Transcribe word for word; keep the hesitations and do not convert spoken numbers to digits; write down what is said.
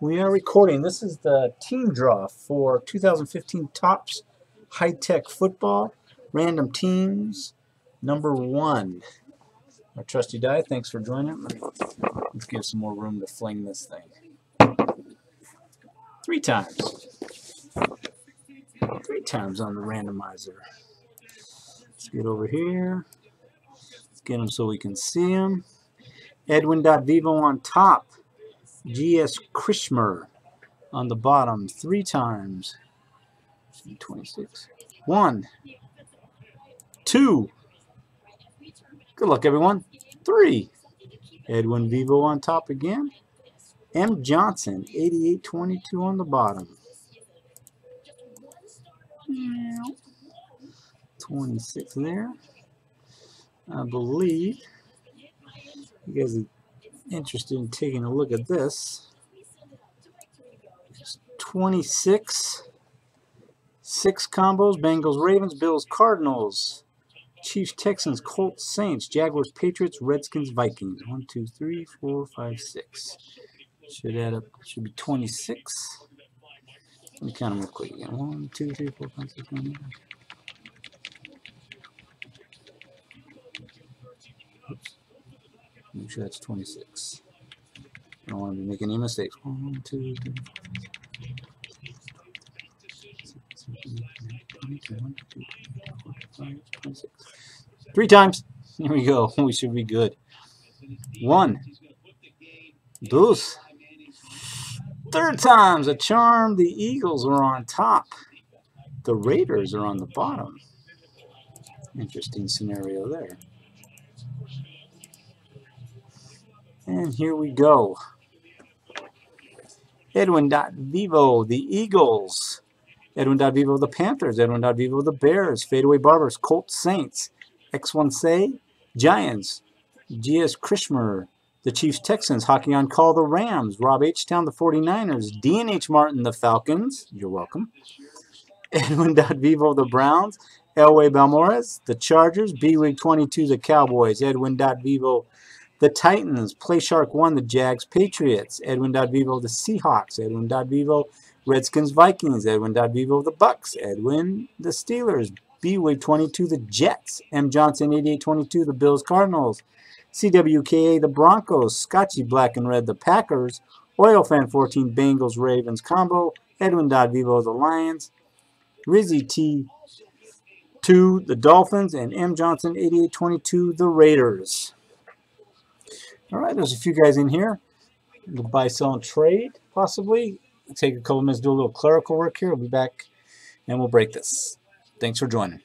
We are recording. This is the team draw for two thousand fifteen Topps High Tek Football. Random teams, number one. Our trusty die, thanks for joining. Let's give some more room to fling this thing. Three times. Three times on the randomizer. Let's get over here. Let's get them so we can see them. Edwin Dodd-Vivo on top. G S Krishmer on the bottom. Three times. twenty-six. One. Two. Good luck, everyone. Three. Edwin Vivo on top again. M. Johnson, eighty-eight twenty-two on the bottom. twenty-six there. I believe you guys are interested in taking a look at this. It's twenty-six. Six combos. Bengals, Ravens, Bills, Cardinals. Chiefs, Texans, Colts, Saints, Jaguars, Patriots, Redskins, Vikings. One, two, three, four, five, six. Should add up. Should be twenty-six. Let me count them real quick. One, two, three, four, five, six, seven, eight. Oops. Make sure that's twenty-six. I don't want to be making any mistakes. One, two, three, Three times. Here we go. We should be good. One. Deuce. Third time's a charm. The Eagles are on top. The Raiders are on the bottom. Interesting scenario there. And here we go. Edwin.Vivo, the Eagles. Edwin.Vivo, the Panthers. Edwin.Vivo, the Bears. Fadeaway Barbers, Colts, Saints. X one Say, Giants. G S. Krishmer, the Chiefs, Texans. Hockey on Call, the Rams. Rob H. Town, the forty-niners. D N H. Martin, the Falcons. You're welcome. Edwin.Vivo, the Browns. Elway Balmores, the Chargers. B-League twenty-two, the Cowboys. Edwin.Vivo, the Titans. Play Shark One, the Jags, Patriots. Edwin.Vivo, the Seahawks. Edwin.Vivo, Redskins, Vikings. Edwin.Vivo, the Bucks. Edwin, the Steelers. B-Wave twenty-two, the Jets. M. Johnson, eighty-eight twenty-two, the Bills, Cardinals. C W K A, the Broncos. Scotchy Black and Red, the Packers. Oil Fan fourteen, Bengals, Ravens, combo. Edwin.Vivo, the Lions. Rizzy T, two, the Dolphins. And M. Johnson, eighty-eight twenty-two, the Raiders. All right, there's a few guys in here. We'll buy, sell, and trade, possibly. We'll take a couple minutes, do a little clerical work here. We'll be back, and we'll break this. Thanks for joining.